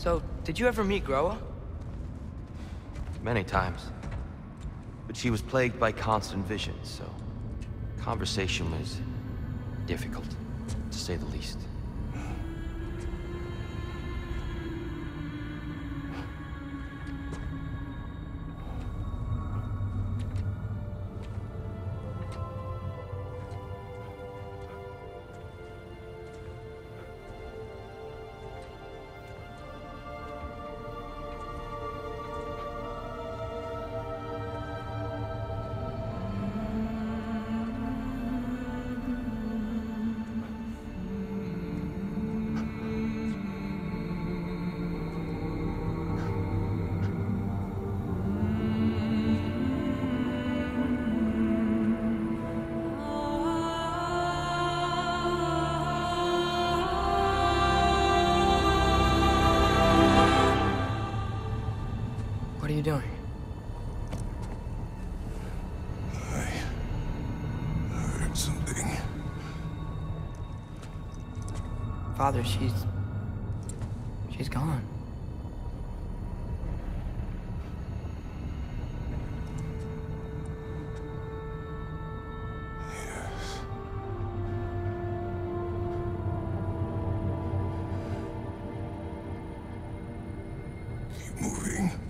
So, did you ever meet Groa? Many times. But she was plagued by constant visions, so conversation was difficult, to say the least. What are you doing? I heard something. Father, she's gone. Yes. Keep moving.